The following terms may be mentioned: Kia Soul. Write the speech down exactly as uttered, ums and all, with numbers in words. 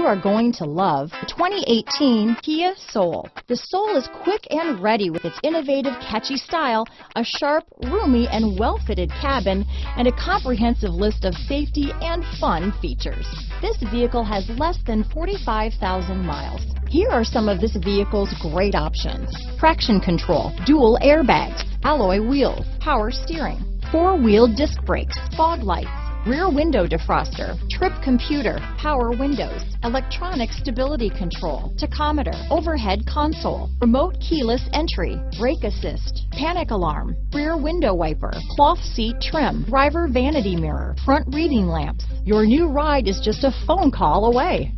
you are going to love the twenty eighteen Kia Soul. The Soul is quick and ready with its innovative, catchy style, a sharp, roomy, and well-fitted cabin, and a comprehensive list of safety and fun features. This vehicle has less than forty-five thousand miles. Here are some of this vehicle's great options: traction control, dual airbags, alloy wheels, power steering, four-wheel disc brakes, fog lights, rear window defroster, trip computer, power windows, electronic stability control, tachometer, overhead console, remote keyless entry, brake assist, panic alarm, rear window wiper, cloth seat trim, driver vanity mirror, front reading lamps. Your new ride is just a phone call away.